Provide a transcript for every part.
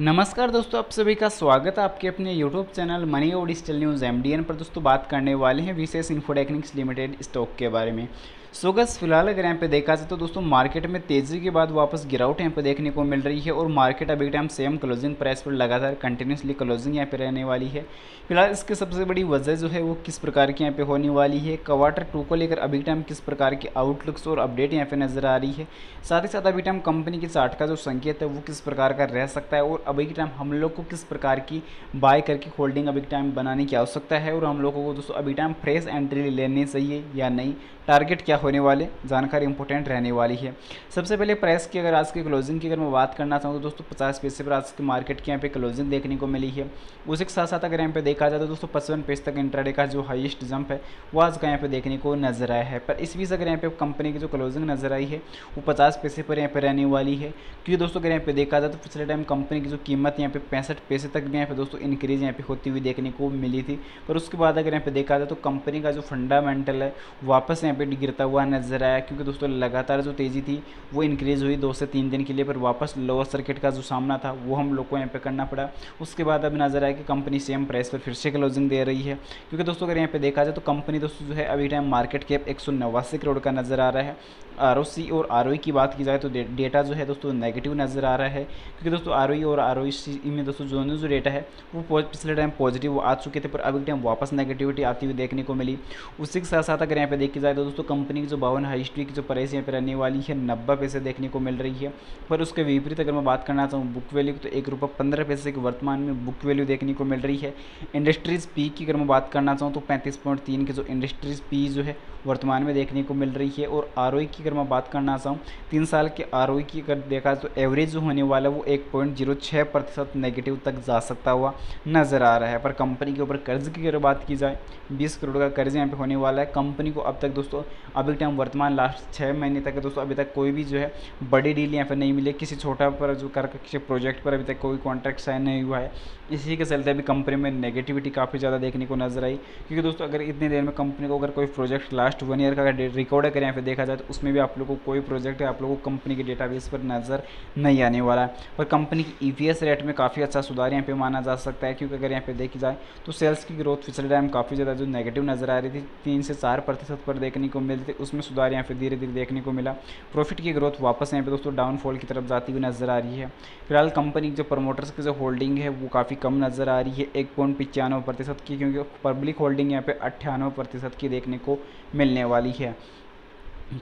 नमस्कार दोस्तों, आप सभी का स्वागत है आपके अपने YouTube चैनल मनी और डिजिटल न्यूज़ MDN पर। दोस्तों बात करने वाले हैं विशेष इन्फोटेक्निक्स लिमिटेड स्टॉक के बारे में। सो गैस फिलहाल अगर यहाँ पे देखा जाए तो दोस्तों मार्केट में तेज़ी के बाद वापस गिरावट यहाँ पे देखने को मिल रही है और मार्केट अभी टाइम सेम क्लोजिंग प्राइस पर लगातार कंटिन्यूसली क्लोजिंग यहाँ पे रहने वाली है। फिलहाल इसकी सबसे बड़ी वजह जो है वो किस प्रकार की यहाँ पे होने वाली है, क्वार्टर 2 को लेकर अभी टाइम किस प्रकार की आउटलुक्स और अपडेट यहाँ पे नज़र आ रही है, साथ ही साथ अभी टाइम कंपनी के चार्ट का जो संकेत है वो किस प्रकार का रह सकता है और अभी टाइम हम लोग को किस प्रकार की बाय करके होल्डिंग अभी टाइम बनाने की आवश्यकता है और हम लोगों को दोस्तों अभी टाइम फ्रेश एंट्री लेनी चाहिए या नहीं, टारगेट क्या होने वाले, जानकारी इंपॉर्टेंट रहने वाली है। सबसे पहले प्राइस की अगर आज की क्लोजिंग की अगर मैं बात करना चाहूँ तो दोस्तों 50 पैसे पर आज की मार्केट की यहाँ पे क्लोजिंग देखने को मिली है। उसी के साथ साथ अगर यहाँ पे देखा जाए तो दोस्तों 55 पैसे तक इंट्राडे का जो हाईएस्ट जंप है वो आज का यहाँ पे देखने को नजर आया है। पर इस बीच अगर यहाँ पे कंपनी की जो क्लोजिंग नजर आई है वो 50 पैसे पर यहाँ पे रहने वाली है, क्योंकि दोस्तों अगर यहाँ पे देखा जाए तो पिछले टाइम कंपनी की जो कीमत यहाँ पे 65 पैसे तक भी यहाँ पे दोस्तों इंक्रीज यहाँ पे होती हुई देखने को मिली थी। पर उसके बाद अगर यहाँ पे देखा जाए तो कंपनी का जो फंडामेंटल है वापस यहाँ पे गिरता हुआ नजर आया, क्योंकि दोस्तों लगातार जो तेज़ी थी वो इंक्रीज़ हुई 2 से 3 दिन के लिए, पर वापस लोअर सर्किट का जो सामना था वो हम लोग को यहाँ पे करना पड़ा। उसके बाद अब नज़र आया कि कंपनी सेम प्राइस पर फिर से क्लोजिंग दे रही है, क्योंकि दोस्तों अगर यहाँ पे देखा जाए तो कंपनी दोस्तों जो है अभी टाइम मार्केट कैप 189 करोड़ का नज़र आ रहा है। ROC और ROE की बात की जाए तो डेटा जो है दोस्तों नेगेटिव नज़र आ रहा है, क्योंकि दोस्तों ROE और ROC में दोस्तों जो डेटा है वो पिछले टाइम पॉजिटिव आ चुके थे, पर अभी टाइम वापस नेगेटिविटी आती हुई देखने को मिली। उसी के साथ साथ अगर यहाँ पे देखी जाए तो दोस्तों कंपनी की जो 52 हाईएस्ट की जो प्राइस यहाँ पे रहने वाली है 90 पैसे देखने को मिल रही है। पर उसके विपरीत अगर मैं बात करना चाहूँ बुक वैल्यू तो ₹1.15 की वर्तमान में बुक वैल्यू देखने को मिल रही है। इंडस्ट्रीज़ पी की अगर मैं बात करना चाहूँ तो 35.3 की जो इंडस्ट्रीज़ पी जो है वर्तमान में देखने को मिल रही है। और ROE की अगर मैं बात करना चाहूँ 3 साल के ROE की अगर देखा तो एवरेज जो होने वाला वो 1.06% नेगेटिव तक जा सकता हुआ नज़र आ रहा है। पर कंपनी के ऊपर कर्ज की अगर बात की जाए 20 करोड़ का कर्ज यहाँ पे होने वाला है। कंपनी को अब तक दोस्तों अभी टाइम वर्तमान लास्ट 6 महीने तक दोस्तों अभी तक कोई भी जो है बड़ी डील यहाँ पर नहीं मिली, किसी छोटा पर जो कर किसी प्रोजेक्ट पर अभी तक कोई कॉन्ट्रैक्ट साइन नहीं हुआ है। इसी के चलते अभी कंपनी में नेगेटिविटी काफ़ी ज़्यादा देखने को नजर आई, क्योंकि दोस्तों अगर इतनी देर में कंपनी को अगर कोई प्रोजेक्ट लास्ट 1 ईयर का अगर रिकॉर्ड अगर यहाँ पे देखा जाए तो उसमें भी आप लोगों को कोई प्रोजेक्ट है आप लोगों को कंपनी के डेटाबेस पर नज़र नहीं आने वाला है। पर कंपनी की EPS रेट में काफ़ी अच्छा सुधार यहाँ पे माना जा सकता है, क्योंकि अगर यहाँ पे देखी जाए तो सेल्स की ग्रोथ पिछले टाइम काफ़ी ज़्यादा जो नेगेटिव नज़र आ रही थी 3 से 4% पर देखने को मिलती थी, उसमें सुधार यहाँ पे धीरे धीरे देखने को मिला। प्रॉफिट की ग्रोथ वापस यहाँ पे दोस्तों डाउनफॉल की तरफ जाती हुई नज़र आ रही है। फिलहाल कंपनी की जो प्रमोटर्स की जो होल्डिंग है वो काफ़ी कम नज़र आ रही है 1.95% की, क्योंकि पब्लिक होल्डिंग यहाँ पे 98% की देखने को मिलने वाली है।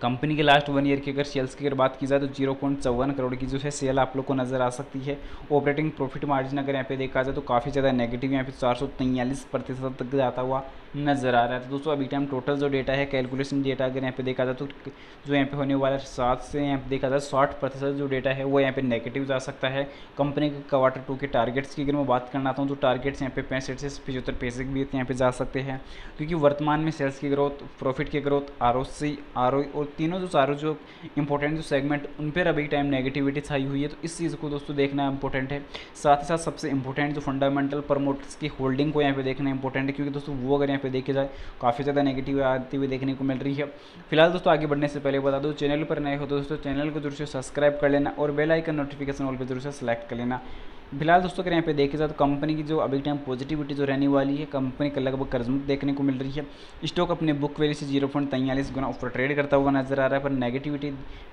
कंपनी के लास्ट 1 ईयर की अगर सेल्स की अगर बात की जाए तो 0.54 करोड़ की जो है सेल आप लोग को नज़र आ सकती है। ऑपरेटिंग प्रॉफिट मार्जिन अगर यहाँ पे देखा जाए तो काफ़ी ज़्यादा नेगेटिव यहाँ पे 443% तक जाता हुआ नज़र आ रहा है। तो दोस्तों अभी टाइम टोटल जो डेटा है कैलकुलेशन डेटा अगर यहाँ पे देखा जाए तो जो यहाँ पे होने वाला 7 से 60% जो डेटा है वो यहाँ पे नेगेटिव जा सकता है। कंपनी के क्वार्टर 2 के टारगेट्स की अगर मैं बात करना चाहता हूँ तो टारगेट्स यहाँ पे 65 से 75 पैसे भी यहाँ पे जा सकते हैं, क्योंकि वर्तमान में सेल्स की ग्रोथ, प्रॉफिट की ग्रोथ, ROC, ROE और तीनों जो चारों जो इंपॉर्टेंट जो सेगमेंट उन पर अभी टाइम नेगेटिविटी छाई हुई है। तो इस चीज़ को दोस्तों देखना इंपॉर्टेंट है। साथ ही साथ सबसे इंपॉर्टेंट जो फंडामेंटल प्रमोटर्स की होल्डिंग को यहाँ पे देखना इंपॉर्टेंट है, क्योंकि दोस्तों वो अगर यहाँ पे देखा जाए काफ़ी ज़्यादा नेगेटिव आती हुई देखने को मिल रही है। फिलहाल दोस्तों आगे बढ़ने से पहले बता दूँ चैनल पर नए हो तो दोस्तों चैनल को जरूर से सब्सक्राइब कर लेना और बेल आइकन नोटिफिकेशन ऑल पर जरूर से सेलेक्ट कर लेना। फिलहाल दोस्तों अगर यहाँ पे देखा जाए तो कंपनी की जो अभी टाइम पॉजिटिविटी जो रहने वाली है, कंपनी का लगभग कर्जमुक्त देखने को मिल रही है। स्टॉक अपने बुक वैल्यू से 0.43 गुना ऊपर ट्रेड करता हुआ नजर आ रहा है, पर नेगेटिविटी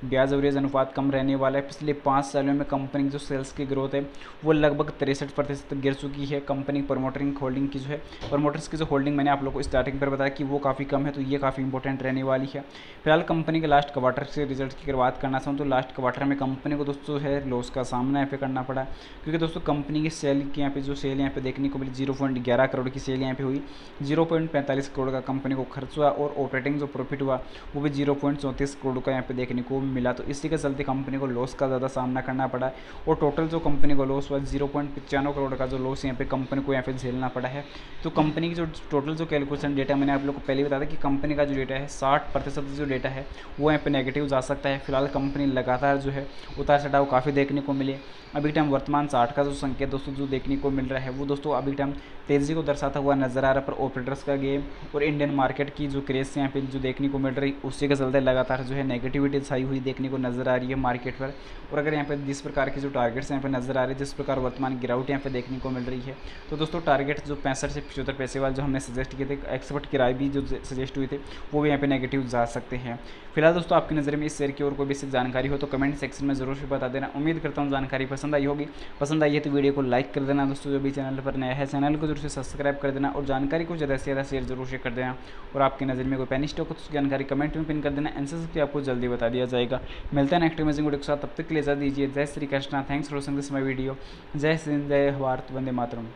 ब्याज एवरेज अनुपात कम रहने वाला है। पिछले 5 सालों में कंपनी की जो सेल्स की ग्रोथ है वो लगभग 63% गिर चुकी है। कंपनी प्रमोटरिंग होल्डिंग की जो है प्रमोटर्स की जो होल्डिंग मैंने आप लोग को स्टार्टिंग पर बताया कि वो काफ़ी कम है, तो ये काफ़ी इंपॉर्टेंट रहने वाली है। फिलहाल कंपनी के लास्ट क्वार्टर से रिजल्ट की अगर बात करना चाहूँ तो लास्ट क्वार्टर में कंपनी को दोस्तों है लॉस का सामना यहाँ पे करना पड़ा, क्योंकि दोस्तों कंपनी की सेल की यहाँ पे जो सेल यहाँ पे देखने को मिली 0.11 करोड़ की सेल यहाँ पे हुई, 0.45 करोड़ का कंपनी को खर्च हुआ और ऑपरेटिंग जो प्रॉफिट हुआ वो भी 0.34 करोड़ का यहाँ पे देखने को मिला। तो इसी के चलते कंपनी को लॉस का ज़्यादा सामना करना पड़ा और टोटल जो कंपनी को लॉस हुआ 0.95 करोड़ का जो लॉस यहाँ पे कंपनी को यहाँ पे झेलना पड़ा है। तो कंपनी की जो टोटल जो कैलकुलेशन डेटा मैंने आप लोग को पहले बताया था कि कंपनी का जो डेटा है 60% जो डेटा है वो यहाँ पे नेगेटिव जा सकता है। फिलहाल कंपनी लगातार जो है उतार चढ़ाव काफ़ी देखने को मिले, अभी टाइम वर्तमान 60 स्टार्ट का जो संकेत दोस्तों जो देखने को मिल रहा है वो दोस्तों अभी टाइम तेज़ी को दर्शाता हुआ नजर आ रहा है। पर ऑपरेटर्स का गेम और इंडियन मार्केट की जो क्रेज यहाँ पे जो देखने को मिल रही है उसी के चलते लगातार जो है नेगेटिविटी छाई हुई देखने को नजर आ रही है मार्केट पर। और अगर यहाँ पे जिस प्रकार के जो टारगेट्स यहाँ पे नजर आ रहे हैं, जिस प्रकार वर्तमान गिरावट यहाँ पे देखने को मिल रही है, तो दोस्तों टारगेट जो 65 से 75 पैसे वाले जो हमने सजेस्ट किए थे, एक्सपर्ट किराए भी जो सजेस्ट हुए थे, वो भी यहाँ पे नेगेटिव जा सकते हैं। फिलहाल दोस्तों आपकी नज़र में इस शेयर की और कोई विशेष जानकारी हो तो कमेंट सेक्शन में जरूर से बता देना। उम्मीद करता हूँ जानकारी पसंद आई होगी। पसंद आई है तो वीडियो को लाइक कर देना। दोस्तों जो भी चैनल पर नया है चैनल को जरूर से सब्सक्राइब कर देना और जानकारी को ज़्यादा से ज़्यादा शेयर जरूर से कर देना। और आपकी नज़र में कोई पैनी स्टॉक हो तो जानकारी कमेंट में पिन कर देना, आंसर भी आपको जल्दी बता दिया जाएगा। मिलता है नेक्स्ट अमेजिंग वीडियो के साथ, तब तक के लिए इजाजत दीजिए। जय Shri Krishna. Thanks for watching this my video. जय हिंद, जय भारत, वंदे मातरम।